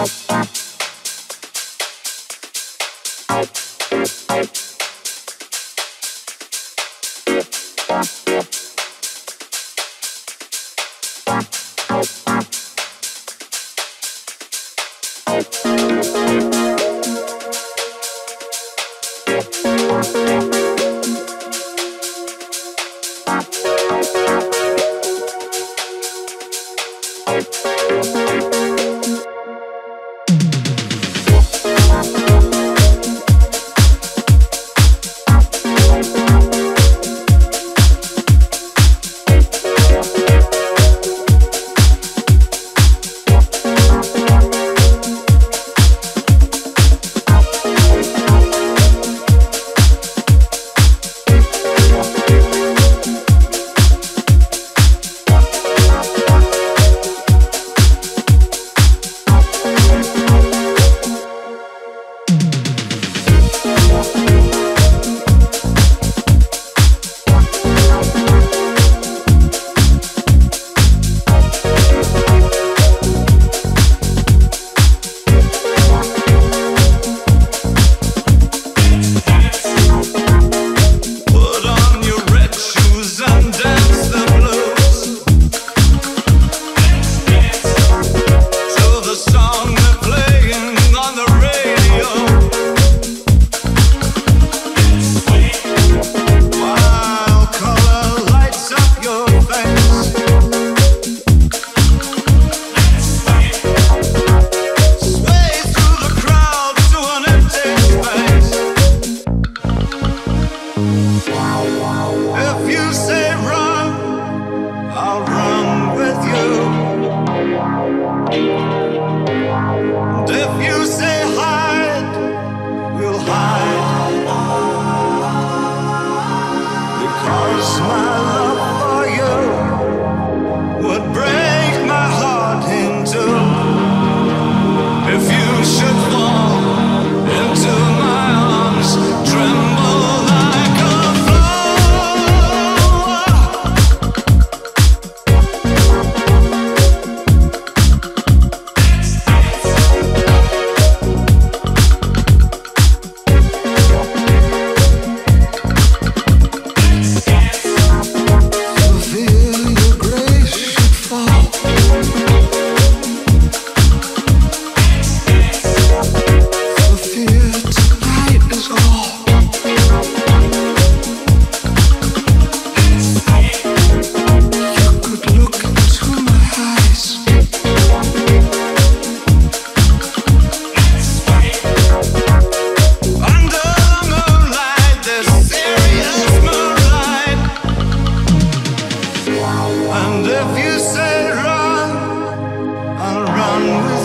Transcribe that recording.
And if you say run, I'll run with you.